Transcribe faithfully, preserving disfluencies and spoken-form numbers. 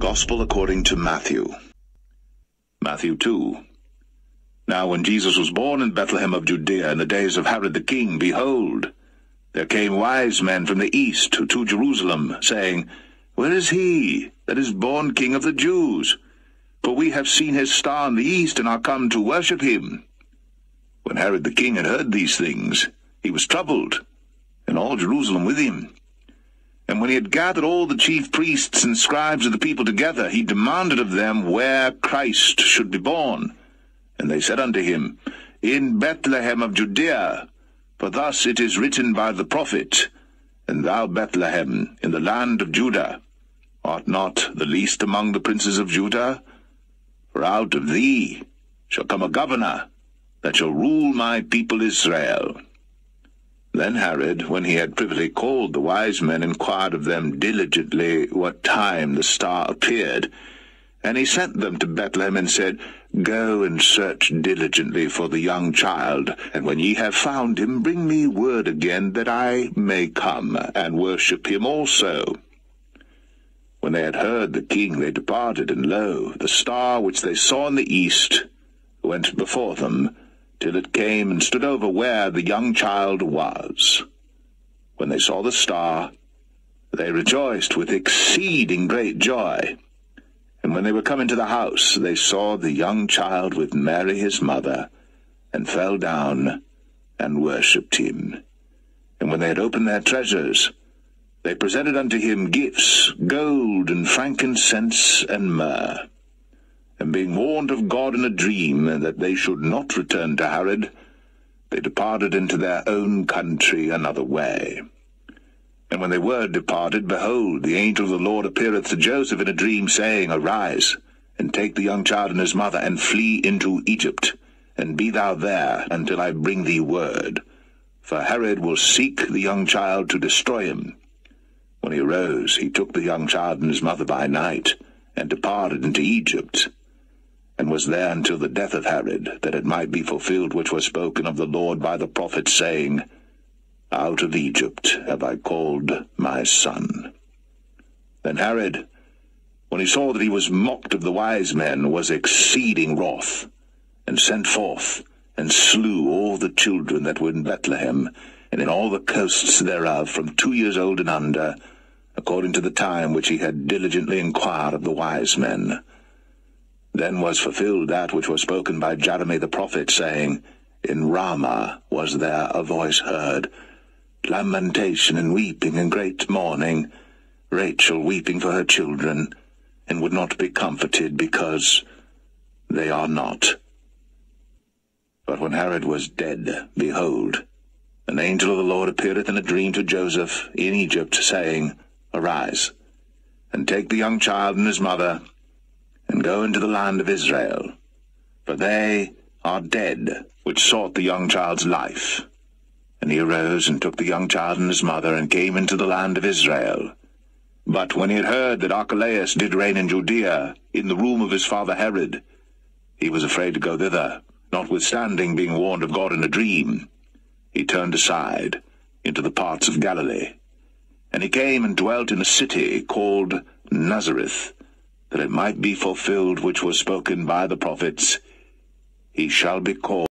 Gospel according to Matthew. Matthew two. Now when Jesus was born in Bethlehem of Judea in the days of Herod the king, behold, there came wise men from the east to Jerusalem, saying, Where is he that is born King of the Jews? For we have seen his star in the east, and are come to worship him. When Herod the king had heard these things, he was troubled, and all Jerusalem with him. And when he had gathered all the chief priests and scribes of the people together, he demanded of them where Christ should be born. And they said unto him, In Bethlehem of Judea, for thus it is written by the prophet, And thou, Bethlehem, in the land of Judah, art not the least among the princes of Judah? For out of thee shall come a governor that shall rule my people Israel. Then Herod, when he had privily called the wise men, inquired of them diligently what time the star appeared. And he sent them to Bethlehem, and said, Go and search diligently for the young child, and when ye have found him, bring me word again, that I may come and worship him also. When they had heard the king, they departed, and lo, the star which they saw in the east went before them, till it came and stood over where the young child was. When they saw the star, they rejoiced with exceeding great joy. And when they were come into the house, they saw the young child with Mary his mother, and fell down and worshipped him. And when they had opened their treasures, they presented unto him gifts, gold and frankincense and myrrh. And being warned of God in a dream that they should not return to Herod, they departed into their own country another way. And when they were departed, behold, the angel of the Lord appeareth to Joseph in a dream, saying, Arise, and take the young child and his mother, and flee into Egypt, and be thou there until I bring thee word. For Herod will seek the young child to destroy him. When he arose, he took the young child and his mother by night, and departed into Egypt, and was there until the death of Herod, that it might be fulfilled which was spoken of the Lord by the prophet, saying, Out of Egypt have I called my son. Then Herod, when he saw that he was mocked of the wise men, was exceeding wroth, and sent forth, and slew all the children that were in Bethlehem, and in all the coasts thereof, from two years old and under, according to the time which he had diligently inquired of the wise men. Then was fulfilled that which was spoken by Jeremiah the prophet, saying, In Ramah was there a voice heard, lamentation and weeping and great mourning, Rachel weeping for her children, and would not be comforted, because they are not. But when Herod was dead, behold, an angel of the Lord appeareth in a dream to Joseph in Egypt, saying, Arise, and take the young child and his mother, and go into the land of Israel, for they are dead which sought the young child's life. And he arose and took the young child and his mother, and came into the land of Israel. But when he had heard that Archelaus did reign in Judea, in the room of his father Herod, he was afraid to go thither, notwithstanding being warned of God in a dream. He turned aside into the parts of Galilee, and he came and dwelt in a city called Nazareth, that it might be fulfilled which was spoken by the prophets, He shall be called.